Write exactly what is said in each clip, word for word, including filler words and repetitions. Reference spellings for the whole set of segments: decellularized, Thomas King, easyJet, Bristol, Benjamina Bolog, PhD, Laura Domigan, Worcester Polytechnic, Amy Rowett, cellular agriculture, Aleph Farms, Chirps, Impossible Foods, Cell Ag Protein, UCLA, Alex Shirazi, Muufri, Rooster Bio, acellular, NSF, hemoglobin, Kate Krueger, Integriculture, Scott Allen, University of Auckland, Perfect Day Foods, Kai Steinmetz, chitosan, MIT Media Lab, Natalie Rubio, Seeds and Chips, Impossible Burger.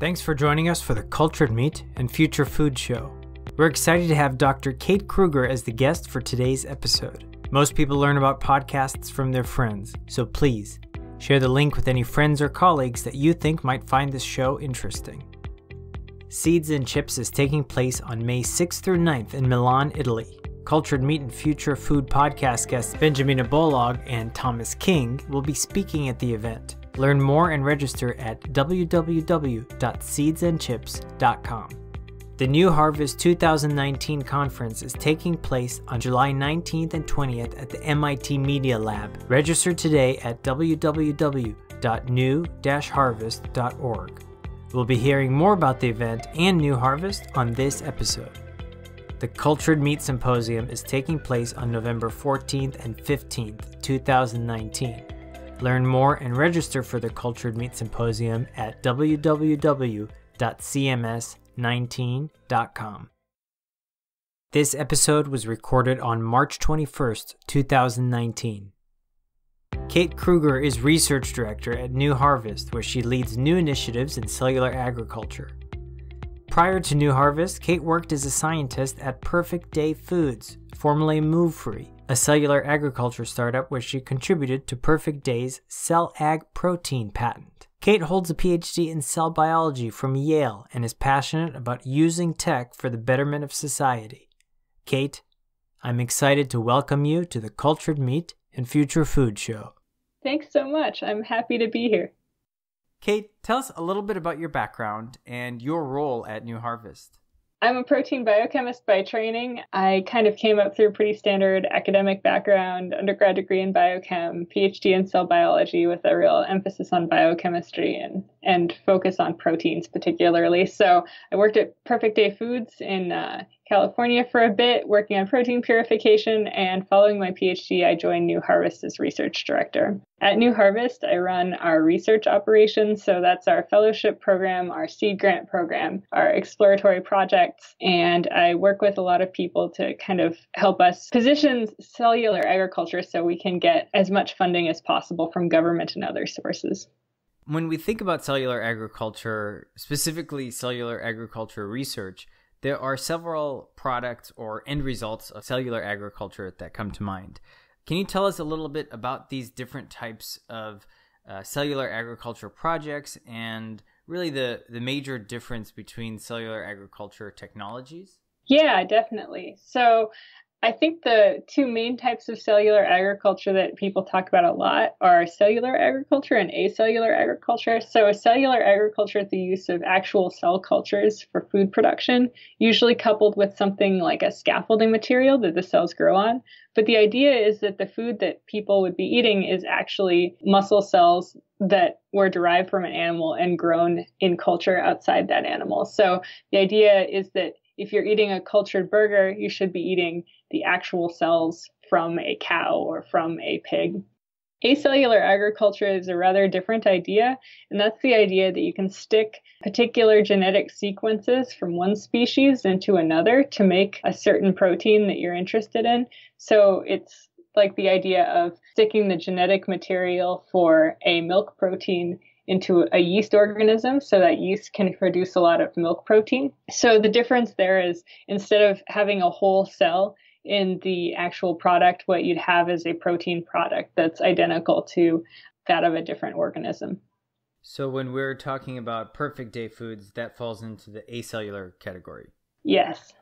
Thanks for joining us for the Cultured Meat and Future Food Show. We're excited to have Doctor Kate Krueger as the guest for today's episode. Most people learn about podcasts from their friends, so please, share the link with any friends or colleagues that you think might find this show interesting. Seeds and Chips is taking place on May sixth through ninth in Milan, Italy. Cultured Meat and Future Food podcast guests Benjamina Bolog and Thomas King will be speaking at the event. Learn more and register at w w w dot seeds and chips dot com. The New Harvest two thousand nineteen conference is taking place on July nineteenth and twentieth at the M I T Media Lab. Register today at w w w dot new dash harvest dot org. We'll be hearing more about the event and New Harvest on this episode. The Cultured Meat Symposium is taking place on November fourteenth and fifteenth, two thousand nineteen. Learn more and register for the Cultured Meat Symposium at w w w dot c m s nineteen dot com. This episode was recorded on March twenty-first, two thousand nineteen. Kate Krueger is Research Director at New Harvest, where she leads new initiatives in cellular agriculture. Prior to New Harvest, Kate worked as a scientist at Perfect Day Foods, formerly Muufri, a cellular agriculture startup where she contributed to Perfect Day's Cell Ag Protein patent. Kate holds a P H D in cell biology from Yale and is passionate about using tech for the betterment of society. Kate, I'm excited to welcome you to the Cultured Meat and Future Food Show. Thanks so much. I'm happy to be here. Kate, tell us a little bit about your background and your role at New Harvest. I'm a protein biochemist by training. I kind of came up through a pretty standard academic background, undergrad degree in biochem, P H D in cell biology with a real emphasis on biochemistry and, and focus on proteins particularly. So I worked at Perfect Day Foods in uh, California for a bit, working on protein purification, and following my P H D, I joined New Harvest as research director. At New Harvest, I run our research operations, so that's our fellowship program, our seed grant program, our exploratory projects, and I work with a lot of people to kind of help us position cellular agriculture so we can get as much funding as possible from government and other sources. When we think about cellular agriculture, specifically cellular agriculture research, there are several products or end results of cellular agriculture that come to mind. Can you tell us a little bit about these different types of uh, cellular agriculture projects and really the, the major difference between cellular agriculture technologies? Yeah, definitely. So I think the two main types of cellular agriculture that people talk about a lot are cellular agriculture and acellular agriculture. So cellular agriculture is the use of actual cell cultures for food production, usually coupled with something like a scaffolding material that the cells grow on. But the idea is that the food that people would be eating is actually muscle cells that were derived from an animal and grown in culture outside that animal. So the idea is that if you're eating a cultured burger, you should be eating the actual cells from a cow or from a pig. Acellular agriculture is a rather different idea, and that's the idea that you can stick particular genetic sequences from one species into another to make a certain protein that you're interested in. So it's like the idea of sticking the genetic material for a milk protein into a yeast organism so that yeast can produce a lot of milk protein. So the difference there is instead of having a whole cell in the actual product, what you'd have is a protein product that's identical to that of a different organism. So when we're talking about Perfect Day Foods, that falls into the acellular category. Yes.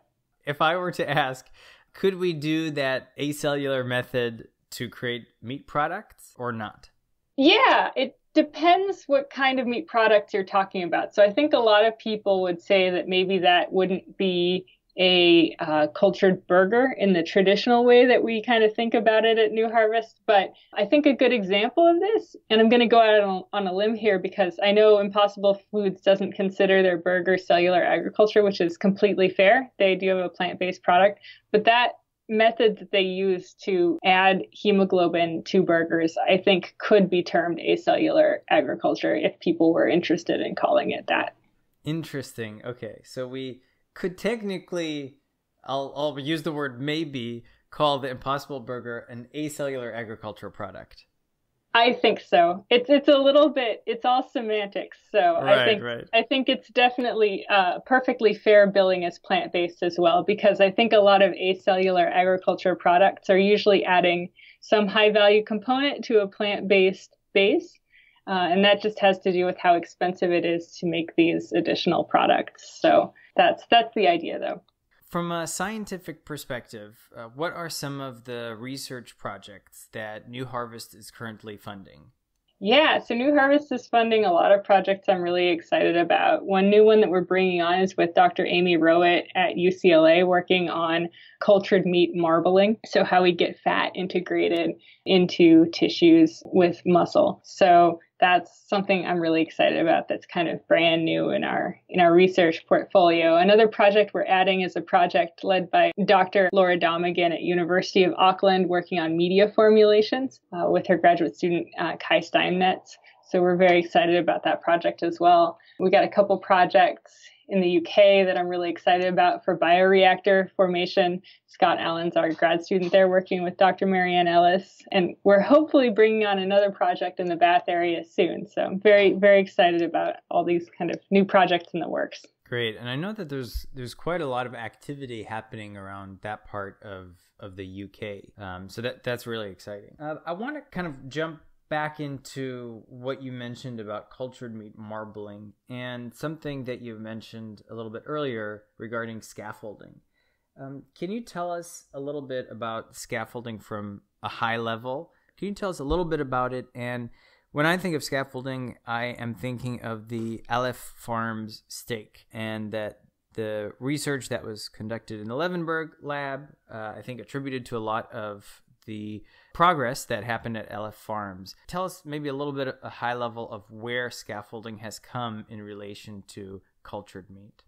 If I were to ask, could we do that acellular method to create meat products or not? Yeah, it depends what kind of meat products you're talking about. So I think a lot of people would say that maybe that wouldn't be a uh, cultured burger in the traditional way that we kind of think about it at New Harvest. But I think a good example of this, and I'm going to go out on, on a limb here because I know Impossible Foods doesn't consider their burger cellular agriculture, which is completely fair. They do have a plant-based product, but that method that they use to add hemoglobin to burgers, I think, could be termed acellular agriculture if people were interested in calling it that. Interesting. Okay. So we could technically, I'll, I'll use the word maybe, call the Impossible Burger an acellular agriculture product. I think so. It's it's a little bit, it's all semantics. So right, I think right. I think it's definitely uh, perfectly fair billing as plant-based as well, because I think a lot of acellular agriculture products are usually adding some high-value component to a plant-based base. Uh, and that just has to do with how expensive it is to make these additional products. So that's that's the idea, though. From a scientific perspective, uh, what are some of the research projects that New Harvest is currently funding? Yeah, so New Harvest is funding a lot of projects I'm really excited about. One new one that we're bringing on is with Doctor Amy Rowett at U C L A, working on cultured meat marbling, so how we get fat integrated into tissues with muscle. So that's something I'm really excited about. That's kind of brand new in our in our research portfolio. Another project we're adding is a project led by Doctor Laura Domigan at University of Auckland, working on media formulations uh, with her graduate student uh, Kai Steinmetz. So we're very excited about that project as well. We got a couple projects in the U K that I'm really excited about for bioreactor formation. Scott Allen's our grad student there, working with Doctor Marianne Ellis, and we're hopefully bringing on another project in the Bath area soon. So I'm very, very excited about all these kind of new projects in the works. Great. And I know that there's there's quite a lot of activity happening around that part of, of the U K. Um, so that that's really exciting. Uh, I want to kind of jump back into what you mentioned about cultured meat marbling and something that you mentioned a little bit earlier regarding scaffolding. Um, can you tell us a little bit about scaffolding from a high level? Can you tell us a little bit about it? And when I think of scaffolding, I am thinking of the Aleph Farms steak, and that the research that was conducted in the Levenberg lab, uh, I think attributed to a lot of the progress that happened at Aleph Farms. Tell us maybe a little bit at a high level of where scaffolding has come in relation to cultured meat.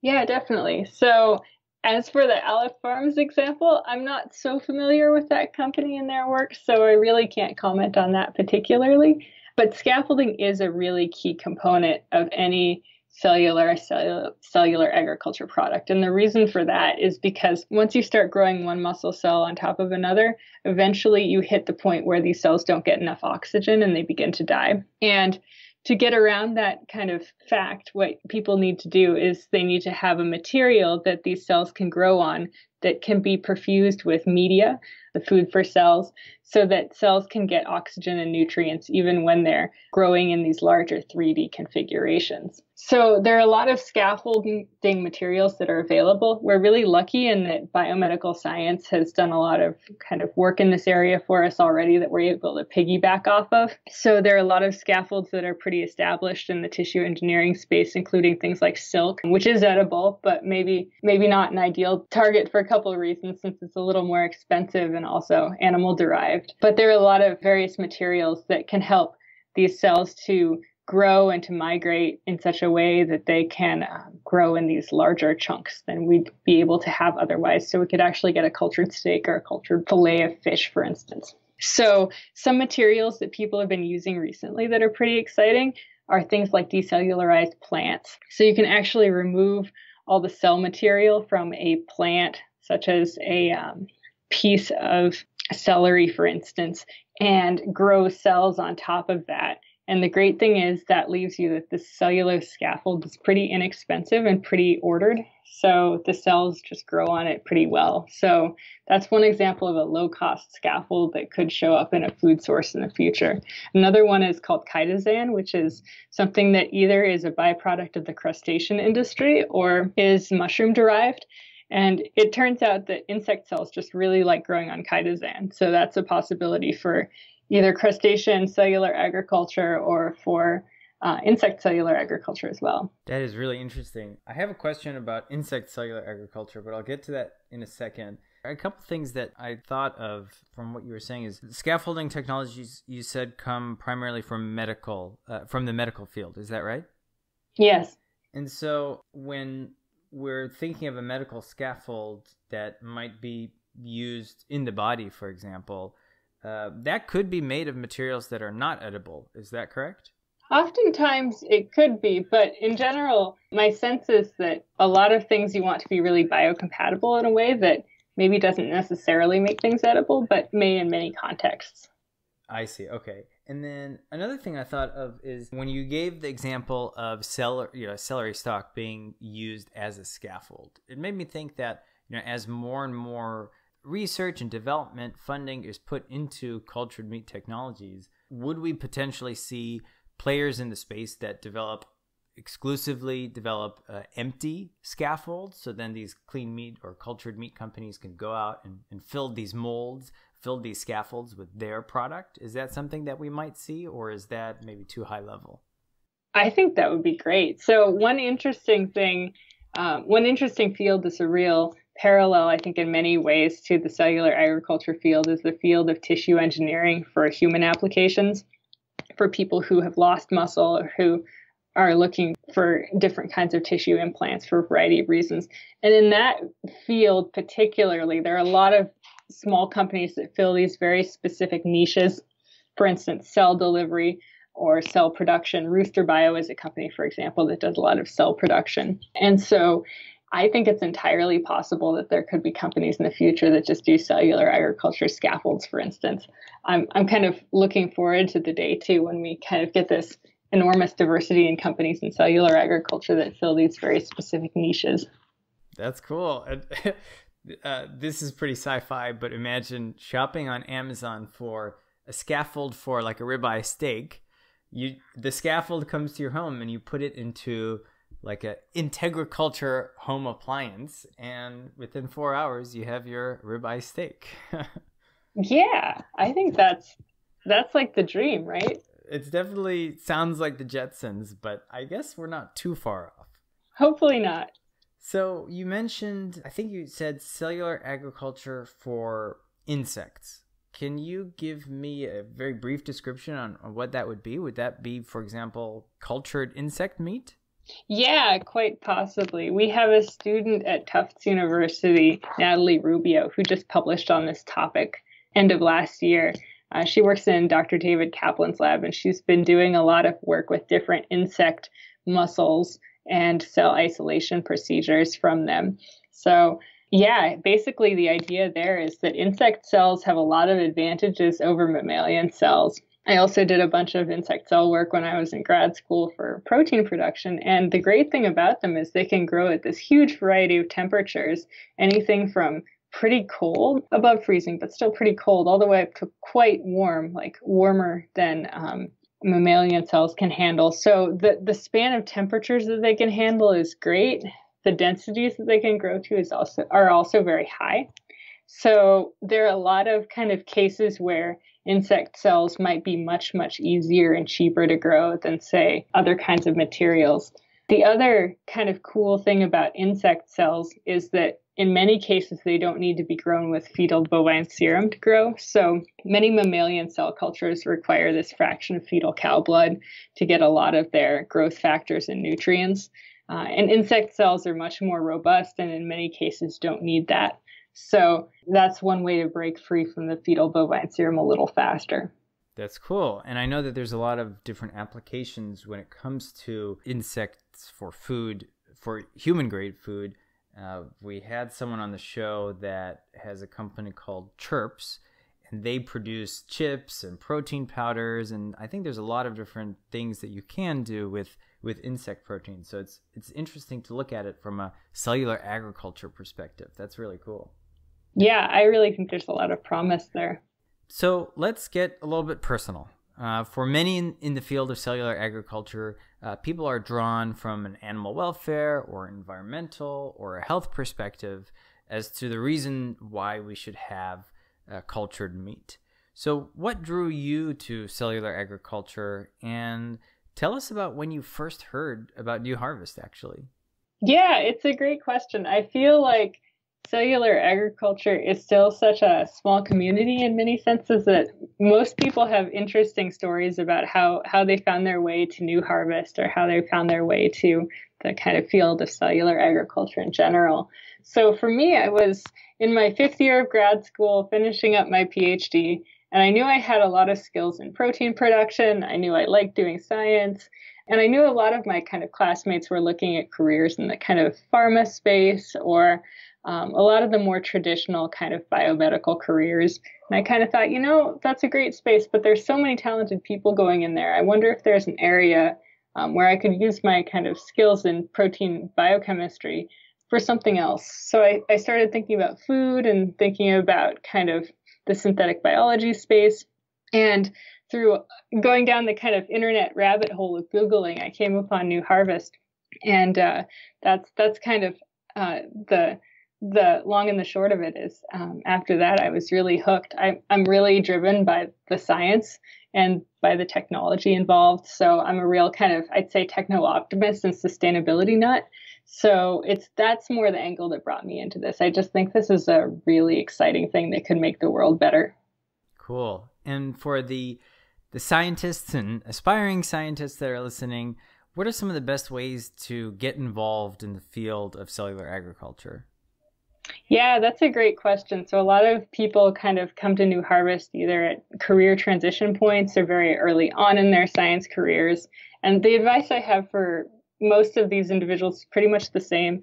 Yeah, definitely. So as for the Aleph Farms example, I'm not so familiar with that company and their work, so I really can't comment on that particularly. But scaffolding is a really key component of any cellular, cellular, cellular agriculture product. And the reason for that is because once you start growing one muscle cell on top of another, eventually you hit the point where these cells don't get enough oxygen and they begin to die. And to get around that kind of fact, what people need to do is they need to have a material that these cells can grow on that can be perfused with media, the food for cells, so that cells can get oxygen and nutrients even when they're growing in these larger three D configurations. So there are a lot of scaffolding materials that are available. We're really lucky in that biomedical science has done a lot of kind of work in this area for us already that we're able to piggyback off of. So there are a lot of scaffolds that are pretty established in the tissue engineering space, including things like silk, which is edible, but maybe maybe not an ideal target for a couple of reasons, since it's a little more expensive and also animal derived. But there are a lot of various materials that can help these cells to grow and to migrate in such a way that they can uh, grow in these larger chunks than we'd be able to have otherwise. So we could actually get a cultured steak or a cultured fillet of fish, for instance. So some materials that people have been using recently that are pretty exciting are things like decellularized plants. So you can actually remove all the cell material from a plant, such as a um, piece of celery, for instance, and grow cells on top of that. And the great thing is that leaves you that the cellular scaffold is pretty inexpensive and pretty ordered. So the cells just grow on it pretty well. So that's one example of a low-cost scaffold that could show up in a food source in the future. Another one is called chitosan, which is something that either is a byproduct of the crustacean industry or is mushroom-derived. And it turns out that insect cells just really like growing on chitosan. So that's a possibility for either crustacean cellular agriculture or for uh, insect cellular agriculture as well. That is really interesting. I have a question about insect cellular agriculture, but I'll get to that in a second. A couple things that I thought of from what you were saying is scaffolding technologies, you said, come primarily from medical, uh, from the medical field. Is that right? Yes. And so when we're thinking of a medical scaffold that might be used in the body, for example, Uh, that could be made of materials that are not edible. Is that correct? Oftentimes it could be, but in general, my sense is that a lot of things you want to be really biocompatible in a way that maybe doesn't necessarily make things edible, but may in many contexts. I see. Okay. And then another thing I thought of is when you gave the example of celery, you know, celery stalk being used as a scaffold, it made me think that, you know, as more and more research and development funding is put into cultured meat technologies, would we potentially see players in the space that develop exclusively develop uh, empty scaffolds? So then these clean meat or cultured meat companies can go out and, and fill these molds, fill these scaffolds with their product. Is that something that we might see, or is that maybe too high level? I think that would be great. So one interesting thing, um, one interesting field is a real parallel, I think, in many ways to the cellular agriculture field is the field of tissue engineering for human applications, for people who have lost muscle or who are looking for different kinds of tissue implants for a variety of reasons. And in that field particularly, there are a lot of small companies that fill these very specific niches, for instance, cell delivery or cell production. Rooster Bio is a company, for example, that does a lot of cell production. And so I think it's entirely possible that there could be companies in the future that just do cellular agriculture scaffolds, for instance. I'm, I'm kind of looking forward to the day, too, when we kind of get this enormous diversity in companies in cellular agriculture that fill these very specific niches. That's cool. Uh, this is pretty sci-fi, but imagine shopping on Amazon for a scaffold for like a ribeye steak. You, the scaffold comes to your home and you put it into like an Integriculture home appliance, and within four hours you have your ribeye steak. Yeah, I think that's that's like the dream, right? It definitely sounds like the Jetsons, but I guess we're not too far off. Hopefully not. So you mentioned, I think you said cellular agriculture for insects. Can you give me a very brief description on, on what that would be? Would that be, for example, cultured insect meat? Yeah, quite possibly. We have a student at Tufts University, Natalie Rubio, who just published on this topic end of last year. Uh, she works in Doctor David Kaplan's lab, and she's been doing a lot of work with different insect muscles and cell isolation procedures from them. So yeah, basically the idea there is that insect cells have a lot of advantages over mammalian cells. I also did a bunch of insect cell work when I was in grad school for protein production. And the great thing about them is they can grow at this huge variety of temperatures, anything from pretty cold, above freezing, but still pretty cold, all the way up to quite warm, like warmer than um, mammalian cells can handle. So the, the span of temperatures that they can handle is great. The densities that they can grow to is also are also very high. So there are a lot of kind of cases where insect cells might be much, much easier and cheaper to grow than, say, other kinds of materials. The other kind of cool thing about insect cells is that in many cases, they don't need to be grown with fetal bovine serum to grow. So many mammalian cell cultures require this fraction of fetal cow blood to get a lot of their growth factors and nutrients. Uh, and insect cells are much more robust and in many cases don't need that. So that's one way to break free from the fetal bovine serum a little faster. That's cool. And I know that there's a lot of different applications when it comes to insects for food, for human grade food. Uh, we had someone on the show that has a company called Chirps, and they produce chips and protein powders, and I think there's a lot of different things that you can do with, with insect protein. So it's it's interesting to look at it from a cellular agriculture perspective. That's really cool. Yeah, I really think there's a lot of promise there. So let's get a little bit personal. Uh, for many in, in the field of cellular agriculture, uh, people are drawn from an animal welfare or environmental or a health perspective as to the reason why we should have uh, cultured meat. So what drew you to cellular agriculture? And tell us about when you first heard about New Harvest, actually. Yeah, it's a great question. I feel like cellular agriculture is still such a small community in many senses that most people have interesting stories about how, how they found their way to New Harvest or how they found their way to the kind of field of cellular agriculture in general. So for me, I was in my fifth year of grad school, finishing up my PhD, and I knew I had a lot of skills in protein production. I knew I liked doing science. And I knew a lot of my kind of classmates were looking at careers in the kind of pharma space or Um, a lot of the more traditional kind of biomedical careers And I kind of thought, you know, that's a great space, but there's so many talented people going in there. I wonder if there's an area um, where I could use my kind of skills in protein biochemistry for something else. So I, I started thinking about food and thinking about kind of the synthetic biology space. And through going down the kind of internet rabbit hole of Googling, I came upon New Harvest. And uh, that's that's kind of uh, the the long and the short of it is um, after that, I was really hooked. I, I'm really driven by the science and by the technology involved. So I'm a real kind of, I'd say, techno-optimist and sustainability nut. So it's that's more the angle that brought me into this. I just think this is a really exciting thing that could make the world better. Cool. And for the the scientists and aspiring scientists that are listening, what are some of the best ways to get involved in the field of cellular agriculture? Yeah, that's a great question. So a lot of people kind of come to New Harvest either at career transition points or very early on in their science careers. And the advice I have for most of these individuals is pretty much the same.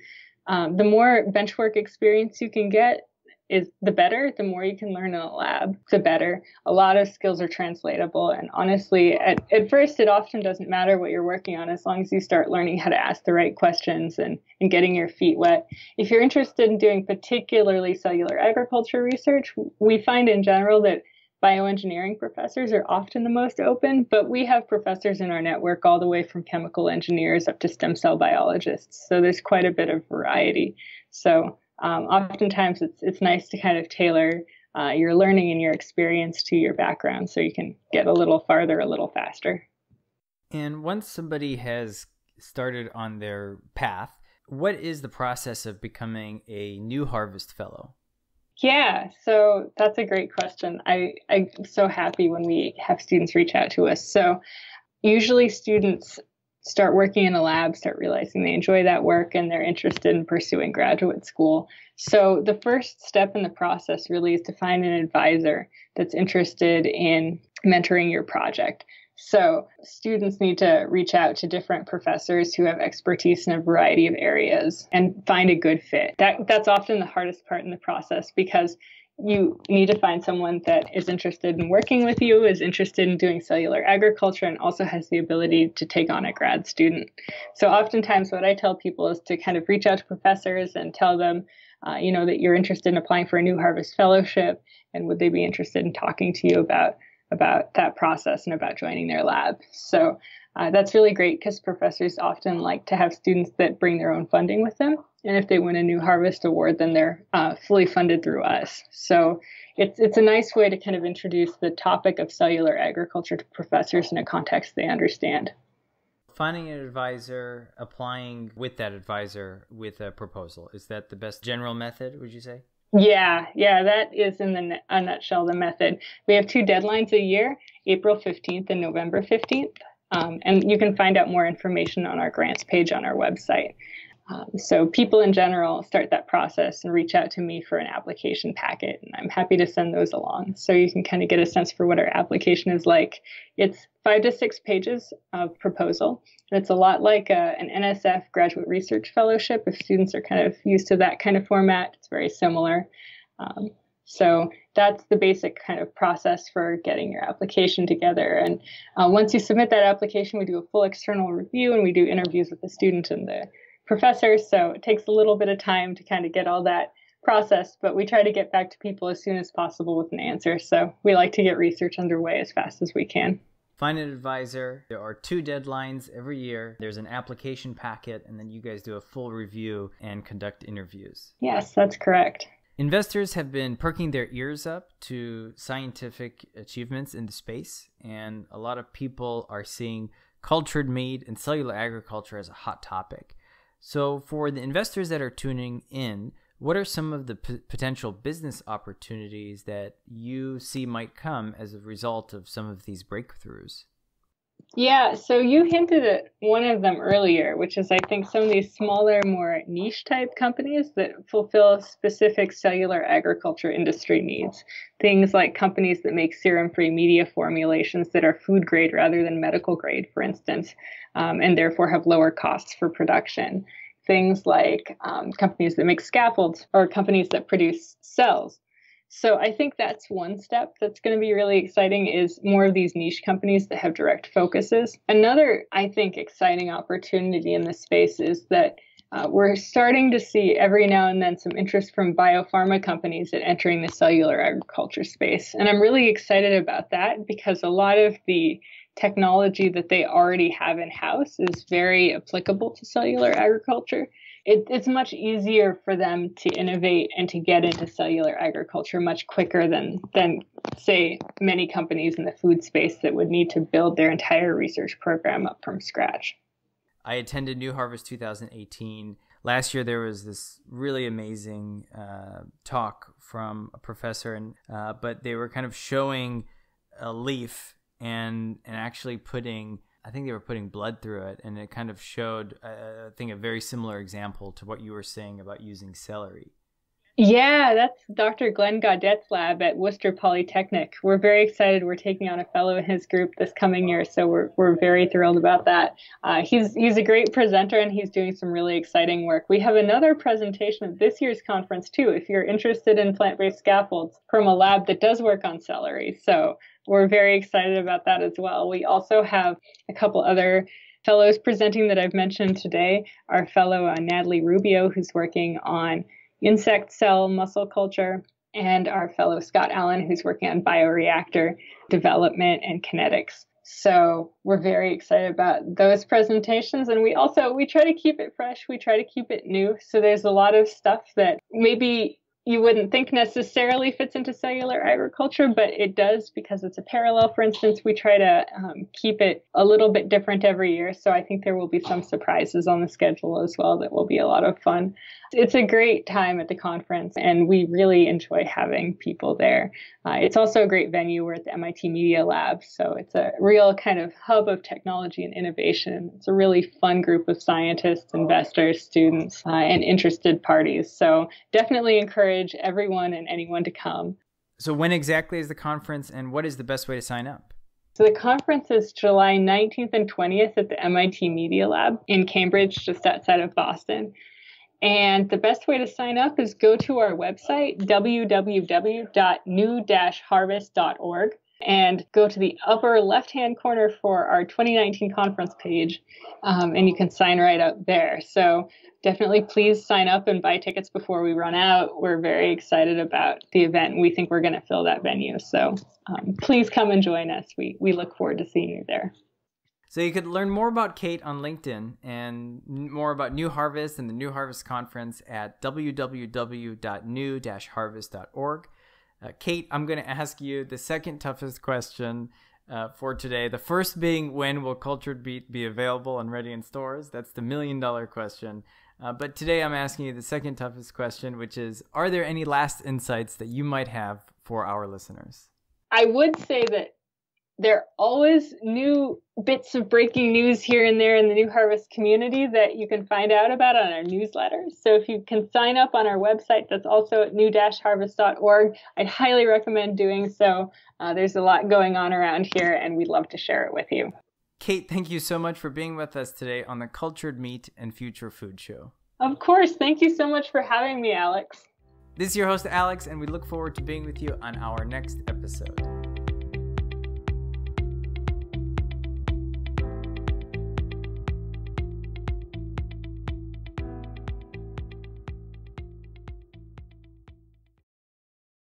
Um, the more benchwork experience you can get, is the better. The more you can learn in a lab, the better. A lot of skills are translatable. And honestly, at, at first, it often doesn't matter what you're working on as long as you start learning how to ask the right questions and, and getting your feet wet. If you're interested in doing particularly cellular agriculture research, we find in general that bioengineering professors are often the most open, but we have professors in our network all the way from chemical engineers up to stem cell biologists. So there's quite a bit of variety. So Um, oftentimes, it's it's nice to kind of tailor uh, your learning and your experience to your background so you can get a little farther, a little faster. And once somebody has started on their path, what is the process of becoming a New Harvest Fellow? Yeah, so that's a great question. I, I'm so happy when we have students reach out to us. So usually students start working in a lab, start realizing they enjoy that work and they're interested in pursuing graduate school. So the first step in the process really is to find an advisor that's interested in mentoring your project. So students need to reach out to different professors who have expertise in a variety of areas and find a good fit. That that's often the hardest part in the process because you need to find someone that is interested in working with you, is interested in doing cellular agriculture, and also has the ability to take on a grad student. So oftentimes what I tell people is to kind of reach out to professors and tell them, uh, you know, that you're interested in applying for a New Harvest Fellowship, and would they be interested in talking to you about about that process and about joining their lab. So uh, that's really great because professors often like to have students that bring their own funding with them. And if they win a New Harvest Award, then they're uh, fully funded through us. So it's it's a nice way to kind of introduce the topic of cellular agriculture to professors in a context they understand. Finding an advisor, applying with that advisor with a proposal, is that the best general method, would you say? Yeah, yeah, that is in the, a nutshell the method. We have two deadlines a year, April fifteenth and November fifteenth. Um, and you can find out more information on our grants page on our website. Um, so people in general start that process and reach out to me for an application packet, and I'm happy to send those along so you can kind of get a sense for what our application is like. It's five to six pages of proposal, and it's a lot like a, an N S F graduate research fellowship. If students are kind of used to that kind of format, it's very similar. Um, so that's the basic kind of process for getting your application together. And uh, once you submit that application, we do a full external review, and we do interviews with the student and the professor, so it takes a little bit of time to kind of get all that processed, but we try to get back to people as soon as possible with an answer. So we like to get research underway as fast as we can. Find an advisor. There are two deadlines every year. There's an application packet, and then you guys do a full review and conduct interviews. Yes, that's correct. Investors have been perking their ears up to scientific achievements in the space, and a lot of people are seeing cultured meat and cellular agriculture as a hot topic. So for the investors that are tuning in, what are some of the p- potential business opportunities that you see might come as a result of some of these breakthroughs? Yeah, so you hinted at one of them earlier, which is I think some of these smaller, more niche type companies that fulfill specific cellular agriculture industry needs. Things like companies that make serum-free media formulations that are food grade rather than medical grade, for instance, um, and therefore have lower costs for production. Things like um, companies that make scaffolds or companies that produce cells. So I think that's one step that's going to be really exciting, is more of these niche companies that have direct focuses. Another, I think, exciting opportunity in this space is that uh, we're starting to see every now and then some interest from biopharma companies at entering the cellular agriculture space. And I'm really excited about that because a lot of the technology that they already have in-house is very applicable to cellular agriculture. It, it's much easier for them to innovate and to get into cellular agriculture much quicker than, than, say, many companies in the food space that would need to build their entire research program up from scratch. I attended New Harvest two thousand eighteen. Last year, there was this really amazing uh, talk from a professor, and uh, but they were kind of showing a leaf and and actually putting... I think they were putting blood through it, and it kind of showed, uh, I think, a very similar example to what you were saying about using celery. Yeah, that's Doctor Glenn Gaudet's lab at Worcester Polytechnic. We're very excited. We're taking on a fellow in his group this coming year, so we're we're very thrilled about that. Uh, he's he's a great presenter, and he's doing some really exciting work. We have another presentation at this year's conference, too, if you're interested in plant-based scaffolds, from a lab that does work on celery. So we're very excited about that as well. We also have a couple other fellows presenting that I've mentioned today. Our fellow uh, Natalie Rubio, who's working on insect cell muscle culture, and our fellow Scott Allen, who's working on bioreactor development and kinetics. So we're very excited about those presentations. And we also, we try to keep it fresh. We try to keep it new. So there's a lot of stuff that maybe you wouldn't think necessarily fits into cellular agriculture, but it does because it's a parallel. For instance, we try to um, keep it a little bit different every year. So I think there will be some surprises on the schedule as well that will be a lot of fun. It's a great time at the conference, and we really enjoy having people there. Uh, it's also a great venue. We're at the M I T Media Lab, so it's a real kind of hub of technology and innovation. It's a really fun group of scientists, investors, students, uh, and interested parties. So definitely encourage everyone and anyone to come. So when exactly is the conference, and what is the best way to sign up? So the conference is July nineteenth and twentieth at the M I T Media Lab in Cambridge, just outside of Boston. And the best way to sign up is go to our website, w w w dot new dash harvest dot org, and go to the upper left-hand corner for our twenty nineteen conference page, um, and you can sign right up there. So definitely please sign up and buy tickets before we run out. We're very excited about the event, and we think we're going to fill that venue. So um, please come and join us. We, we look forward to seeing you there. So you could learn more about Kate on LinkedIn and more about New Harvest and the New Harvest Conference at w w w dot new dash harvest dot org. Uh, Kate, I'm going to ask you the second toughest question uh, for today. The first being, when will Cultured Meat be available and ready in stores? That's the million dollar question. Uh, but today I'm asking you the second toughest question, which is, are there any last insights that you might have for our listeners? I would say that there are always new bits of breaking news here and there in the New Harvest community that you can find out about on our newsletter. So if you can sign up on our website, that's also at new dash harvest dot org, I'd highly recommend doing so. Uh, there's a lot going on around here, and we'd love to share it with you. Kate, thank you so much for being with us today on the Cultured Meat and Future Food Show. Of course. Thank you so much for having me, Alex. This is your host, Alex, and we look forward to being with you on our next episode.